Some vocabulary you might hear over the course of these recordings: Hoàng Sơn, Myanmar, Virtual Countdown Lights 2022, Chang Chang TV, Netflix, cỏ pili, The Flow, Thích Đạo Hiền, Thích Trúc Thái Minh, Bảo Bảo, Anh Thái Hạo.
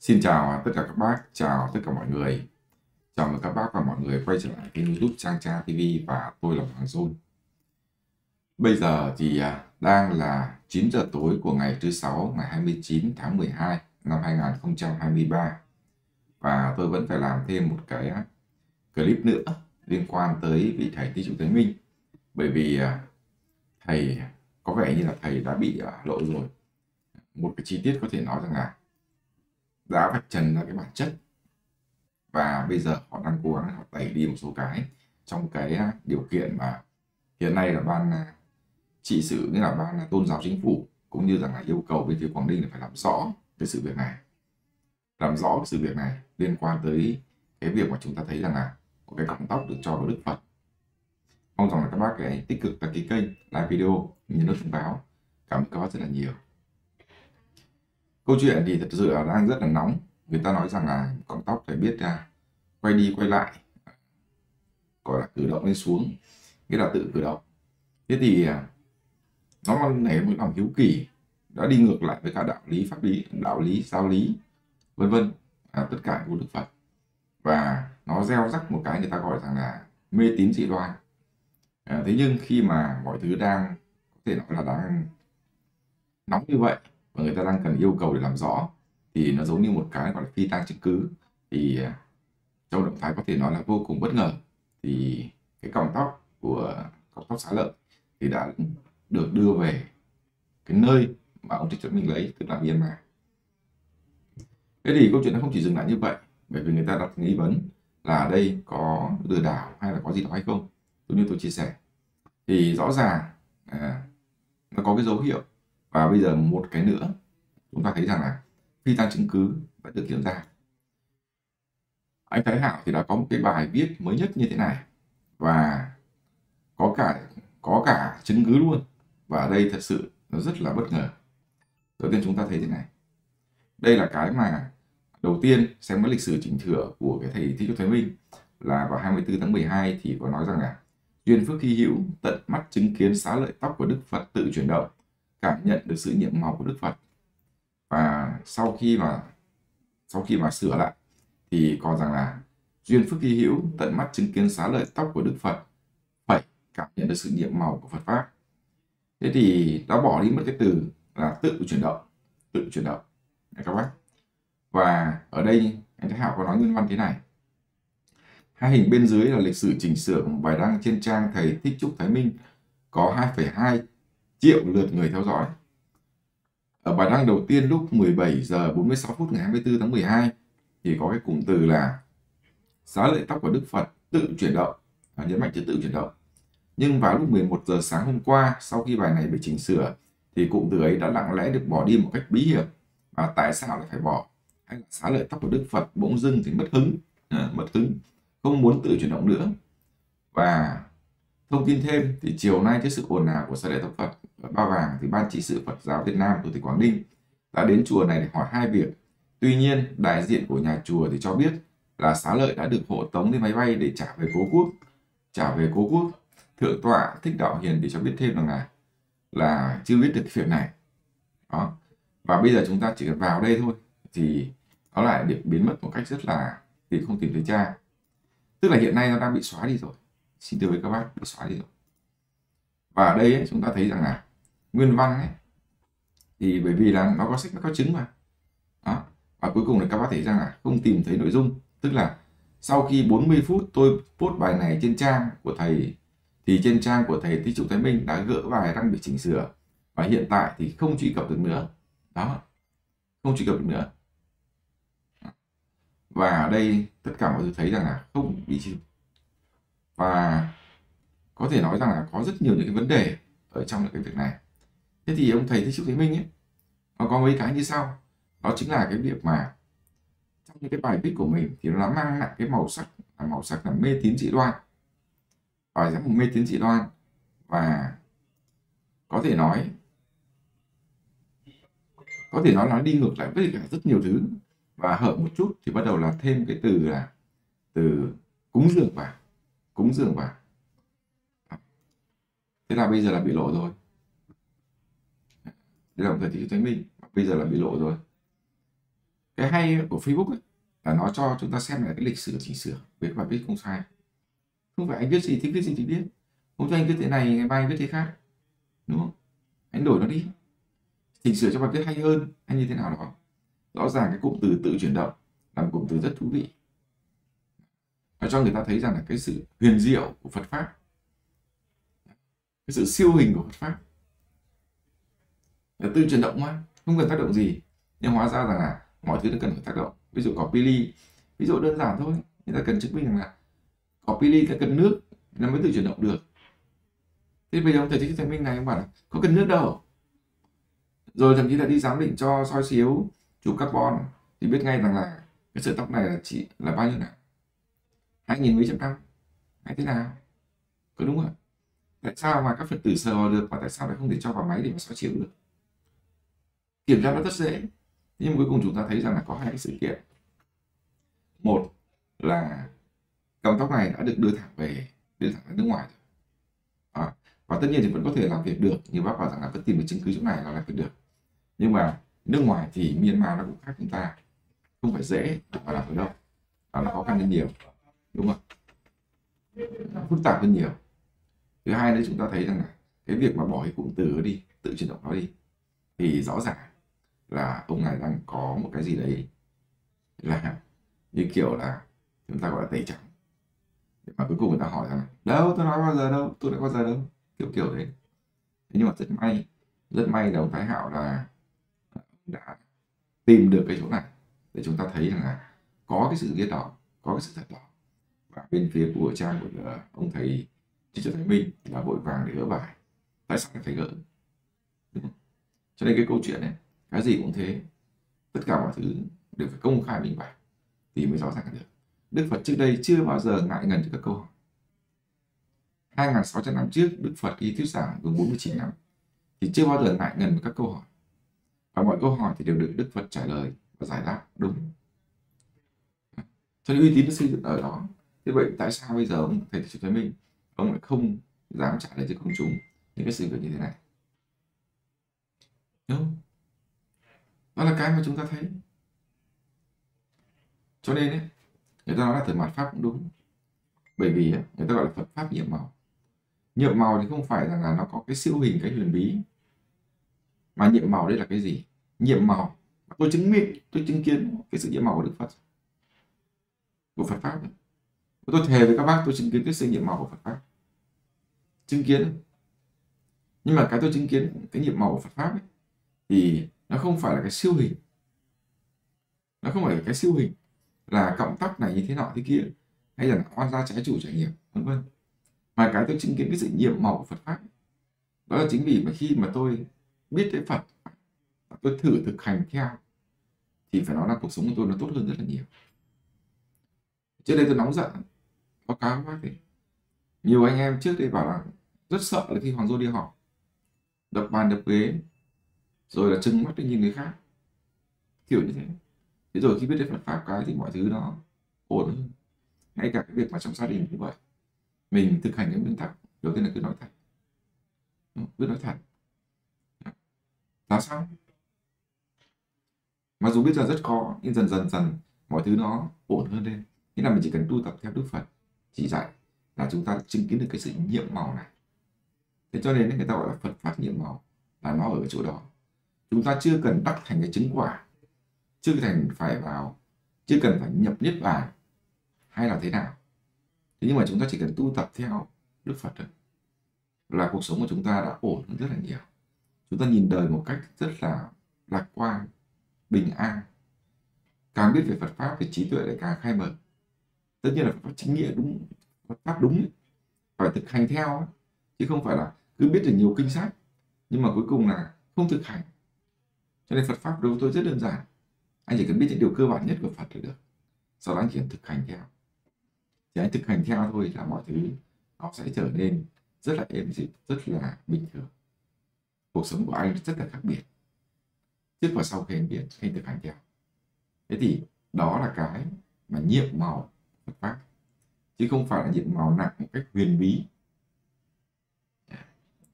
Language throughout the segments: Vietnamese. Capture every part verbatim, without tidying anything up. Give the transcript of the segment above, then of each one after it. Xin chào tất cả các bác, chào tất cả mọi người. Chào mừng các bác và mọi người quay trở lại kênh YouTube Chang Chang ti vi và tôi là Hoàng Sơn. Bây giờ thì đang là chín giờ tối của ngày thứ sáu, ngày hai mươi chín tháng mười hai năm hai nghìn không trăm hai mươi ba. Và tôi vẫn phải làm thêm một cái clip nữa liên quan tới vị thầy Thích Trúc Thái Minh. Bởi vì thầy có vẻ như là thầy đã bị lộ rồi. Một cái chi tiết có thể nói rằng là đã vạch trần ra cái bản chất, và bây giờ họ đang cố gắng họ tẩy đi một số cái trong cái điều kiện mà hiện nay là ban trị sự, nghĩa là ban tôn giáo chính phủ cũng như rằng là yêu cầu bên phía Quảng Ninh là phải làm rõ cái sự việc này, làm rõ cái sự việc này liên quan tới cái việc mà chúng ta thấy rằng là có cái cọng tóc được cho vào Đức Phật. Mong rằng là các bác hãy tích cực đăng ký kênh, like video, nhấn nút thông báo. Cảm ơn các bác rất là nhiều. Câu chuyện thì thật sự là đang rất là nóng. Người ta nói rằng là cọng tóc phải biết à, quay đi quay lại, gọi là cử động lên xuống, nghĩa là tự cử động. Thế thì à, nó nảy một lòng hiếu kỳ, đã đi ngược lại với cả đạo lý pháp lý, đạo lý giáo lý, vân vân, à, tất cả của Đức Phật, và nó gieo rắc một cái người ta gọi rằng là mê tín dị đoan. À, thế nhưng khi mà mọi thứ đang có thể nói là đang nóng như vậy, người ta đang cần yêu cầu để làm rõ, thì nó giống như một cái gọi là phi tang chứng cứ. Thì trong động thái có thể nói là vô cùng bất ngờ, thì cái cọng tóc của cọng tóc xá lợi thì đã được đưa về cái nơi mà ông Thích Trúc Minh lấy, tức là Myanmar. Thế thì câu chuyện nó không chỉ dừng lại như vậy, bởi vì người ta đặt nghi vấn là ở đây có lừa đảo hay là có gì đó hay không. Đúng như tôi chia sẻ thì rõ ràng à, nó có cái dấu hiệu. Và bây giờ một cái nữa, chúng ta thấy rằng là phi tang chứng cứ đã được hiện ra. Anh Thái Hạo thì đã có một cái bài viết mới nhất như thế này, và có cả có cả chứng cứ luôn. Và ở đây thật sự nó rất là bất ngờ. Đầu tiên chúng ta thấy thế này. Đây là cái mà đầu tiên xem cái lịch sử chỉnh thừa của cái thầy Thích Trúc Thái Minh, là vào hai mươi tư tháng mười hai thì có nói rằng là duyên phước hy hữu, tận mắt chứng kiến xá lợi tóc của Đức Phật tự chuyển động, cảm nhận được sự nhiệm màu của Đức Phật. Và sau khi mà sau khi mà sửa lại thì còn rằng là duyên phước hy hữu, tận mắt chứng kiến xá lợi tóc của Đức Phật, phải cảm nhận được sự nhiệm màu của Phật pháp. Thế thì đã bỏ đi mất cái từ là tự chuyển động, tự chuyển động các bác. Và ở đây anh Thái Hạo có nói nguyên văn thế này: hai hình bên dưới là lịch sử chỉnh sửa của một bài đăng trên trang thầy Thích Trúc Thái Minh có hai phẩy hai triệu lượt người theo dõi. Ở bài đăng đầu tiên lúc mười bảy giờ bốn mươi sáu phút ngày hai mươi tư tháng mười hai thì có cái cụm từ là xá lợi tóc của Đức Phật tự chuyển động, à, nhấn mạnh chữ tự chuyển động. Nhưng vào lúc mười một giờ sáng hôm qua, sau khi bài này bị chỉnh sửa thì cụm từ ấy đã lặng lẽ được bỏ đi một cách bí hiểm. Và tại sao lại phải bỏ? Hay là xá lợi tóc của Đức Phật bỗng dưng thì mất hứng, à, mất hứng, không muốn tự chuyển động nữa. Và thông tin thêm thì chiều nay trước sự ồn ào của xá lợi tóc Phật ở Ba Vàng thì Ban trị sự Phật giáo Việt Nam của tỉnh Quảng Ninh đã đến chùa này để hỏi hai việc. Tuy nhiên, đại diện của nhà chùa thì cho biết là xá lợi đã được hộ tống lên máy bay để trả về cố quốc. Trả về cố quốc, Thượng tọa Thích Đạo Hiền thì cho biết thêm rằng là là chưa biết được cái việc này. Đó. Và bây giờ chúng ta chỉ cần vào đây thôi thì nó lại được biến mất một cách rất là thì không tìm thấy cha. Tức là hiện nay nó đang bị xóa đi rồi. Xin thưa với các bác, bị xóa đi rồi. Và ở đây ấy, chúng ta thấy rằng là nguyên văn ấy, thì bởi vì là nó có sách, nó có chứng mà. Đó. Và cuối cùng là các bác thấy rằng là không tìm thấy nội dung. Tức là sau khi bốn mươi phút tôi post bài này trên trang của thầy, thì trên trang của thầy Thích Trúc Thái Minh đã gỡ bài đang bị chỉnh sửa. Và hiện tại thì không truy cập được nữa. Đó, không truy cập được nữa. Và ở đây tất cả mọi người thấy rằng là không bị chỉnh. Và có thể nói rằng là có rất nhiều những cái vấn đề ở trong cái việc này. Thế thì ông thầy Thích Trúc Thái Minh ấy, nó có mấy cái như sau. Đó chính là cái việc mà trong những cái bài viết của mình thì nó mang lại cái màu sắc là màu sắc là mê tín dị đoan, bài giám mục mê tín dị đoan. Và có thể nói có thể nói nó đi ngược lại với rất nhiều thứ, và hợp một chút thì bắt đầu là thêm cái từ là từ cúng dường vào, cúng dường vào. Thế là bây giờ là bị lộ rồi. Đây là ông thầy Thích Trúc Thái Minh, bây giờ là bị lộ rồi. Cái hay của Facebook ấy, là nó cho chúng ta xem lại cái lịch sử chỉnh sửa, viết và viết không sai. Không phải anh viết gì thích viết gì thì viết, hôm nay anh viết thế này ngày mai anh viết thế khác, đúng không? Anh đổi nó đi, chỉnh sửa cho bài viết hay hơn hay như thế nào đó. Rõ ràng cái cụm từ tự chuyển động là một cụm từ rất thú vị, nó cho người ta thấy rằng là cái sự huyền diệu của Phật pháp, cái sự siêu hình của Phật pháp. Tự chuyển động mà không cần tác động gì, nhưng hóa ra rằng là mọi thứ nó cần phải tác động. Ví dụ cỏ pili, ví dụ đơn giản thôi, người ta cần chứng minh rằng là cỏ pili là cần nước nó mới tự chuyển động được. Thế bây giờ ông thầy Thích Trúc Thái Minh này ông bảo là có cần nước đâu, rồi thậm chí là đi giám định cho soi chiếu chụp carbon thì biết ngay rằng là cái sợi tóc này là chỉ là bao nhiêu nào, hai nghìn mấy trăm năm hay thế nào, có đúng không? Tại sao mà các Phật tử sờ vào được, và tại sao lại không thể cho vào máy để mà soi chiếu được? Kiểm tra nó rất dễ, nhưng cuối cùng chúng ta thấy rằng là có hai sự kiện. Một là dòng tóc này đã được đưa thẳng về, đưa thẳng ra nước ngoài rồi. À, và tất nhiên thì vẫn có thể làm việc được, như bác bảo rằng là cứ tìm được chứng cứ chỗ này là làm việc được. Nhưng mà nước ngoài thì Myanmar nó cũng khác chúng ta, không phải dễ mà làm được đâu, và nó khó khăn hơn nhiều, đúng không? Nó phức tạp hơn nhiều. Thứ hai nữa, chúng ta thấy rằng là cái việc mà bỏ cái cụm từ đi, tự chuyển động nó đi, thì rõ ràng là ông này đang có một cái gì đấy là như kiểu là chúng ta gọi là tẩy trắng. Mà cuối cùng người ta hỏi rằng đâu, tôi nói bao giờ đâu, tôi đã bao giờ đâu, kiểu kiểu đấy. Thế nhưng mà rất may, rất may là ông Thái Hạo là đã tìm được cái chỗ này để chúng ta thấy rằng là có cái sự biết đó, có cái sự thật đó. Và bên phía của trang của ông thầy Thích Trúc Thái Minh là vội vàng để gỡ bài. Tại sao phải gỡ? Đúng không? Cho nên cái câu chuyện này, cái gì cũng thế, tất cả mọi thứ đều phải công khai minh bạch thì mới rõ ràng được. Đức Phật trước đây chưa bao giờ ngại ngần trước các câu hỏi. hai nghìn sáu trăm năm trước, Đức Phật đi thuyết giảng gần bốn mươi chín năm thì chưa bao giờ ngại ngần với các câu hỏi. Và mọi câu hỏi thì đều được Đức Phật trả lời và giải đáp đúng. Cho nên uy tín được xây dựng ở đó. Thế vậy tại sao bây giờ ông thầy Thích Trúc Thái Minh ông lại không dám trả lời cho công chúng những cái sự việc như thế này? Đúng không? Đó là cái mà chúng ta thấy. Cho nên ấy, người ta nói là thời mạt Pháp cũng đúng, bởi vì ấy, người ta gọi là Phật Pháp nhiệm màu. Nhiệm màu thì không phải rằng là nó có cái siêu hình, cái huyền bí, mà nhiệm màu đây là cái gì? Nhiệm màu, tôi chứng minh, tôi chứng kiến cái sự nhiệm màu của Đức Phật, của Phật Pháp ấy. Tôi thề với các bác, tôi chứng kiến cái sự nhiệm màu của Phật Pháp, chứng kiến. Nhưng mà cái tôi chứng kiến cái nhiệm màu của Phật Pháp ấy, thì nó không phải là cái siêu hình, nó không phải là cái siêu hình là cọng tóc này như thế nọ thế kia, hay là oan gia trái chủ trải nghiệm vân vân. Mà cái tôi chứng kiến cái sự nhiệm màu của Phật pháp, đó là chính vì mà khi mà tôi biết đến Phật, tôi thử thực hành theo, thì phải nói là cuộc sống của tôi nó tốt hơn rất là nhiều. Trước đây tôi nóng giận, báo cáo bác thì nhiều anh em trước đây bảo là rất sợ là khi Hoàng Sơn đi họp đập bàn đập ghế, rồi là trừng mắt để nhìn người khác, kiểu như thế. Thế rồi khi biết đến Phật pháp cái thì mọi thứ nó ổn hơn. Ngay cả cái việc mà trong gia đình như vậy, mình thực hành những nguyên tắc đầu tiên là cứ nói thật, cứ nói thật. Là sao? Mặc dù biết là rất khó, nhưng dần dần dần mọi thứ nó ổn hơn lên. Nghĩa là mình chỉ cần tu tập theo Đức Phật chỉ dạy là chúng ta chứng kiến được cái sự nhiệm màu này. Thế cho nên người ta gọi là Phật pháp nhiệm màu, là nó ở chỗ đó. Chúng ta chưa cần đắc thành cái chứng quả, chưa thành phải vào, chưa cần phải nhập niết bàn hay là thế nào. Thế nhưng mà chúng ta chỉ cần tu tập theo Đức Phật thôi, là cuộc sống của chúng ta đã ổn hơn rất là nhiều. Chúng ta nhìn đời một cách rất là lạc quan, bình an. Càng biết về Phật pháp thì trí tuệ lại càng khai mở. Tất nhiên là Phật pháp chính nghĩa đúng, Phật pháp đúng ấy, phải thực hành theo ấy. Chứ không phải là cứ biết được nhiều kinh sách nhưng mà cuối cùng là không thực hành. Cho nên Phật pháp đối với tôi rất đơn giản. Anh chỉ cần biết những điều cơ bản nhất của Phật là được. Sau đó anh chỉ cần thực hành theo. Thì anh thực hành theo thôi là mọi thứ nó sẽ trở nên rất là êm dịu, rất là bình thường. Cuộc sống của anh rất là khác biệt trước và sau khi anh biết, khi anh thực hành theo. Thế thì đó là cái mà nhiệm màu Phật pháp, chứ không phải là nhiệm màu nặng một cách huyền bí,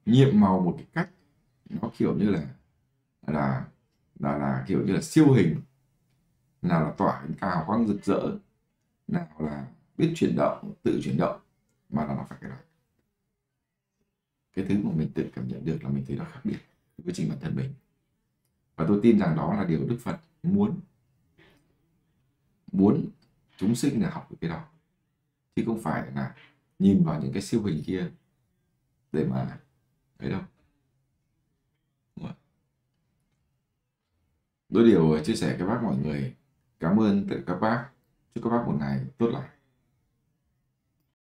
nhiệm màu một cái cách nó kiểu như là là là là kiểu như là siêu hình, nào là tỏa ánh cao quang rực rỡ, nào là biết chuyển động, tự chuyển động, mà là nó phải cái đó. Cái thứ mà mình tự cảm nhận được là mình thấy nó khác biệt với chính bản thân mình. Và tôi tin rằng đó là điều Đức Phật muốn. Muốn chúng sinh là học được cái đó. Chứ không phải là nhìn vào những cái siêu hình kia để mà ấy đâu. Đôi điều chia sẻ các bác mọi người. Cảm ơn tất cả các bác. Chúc các bác một ngày tốt lành.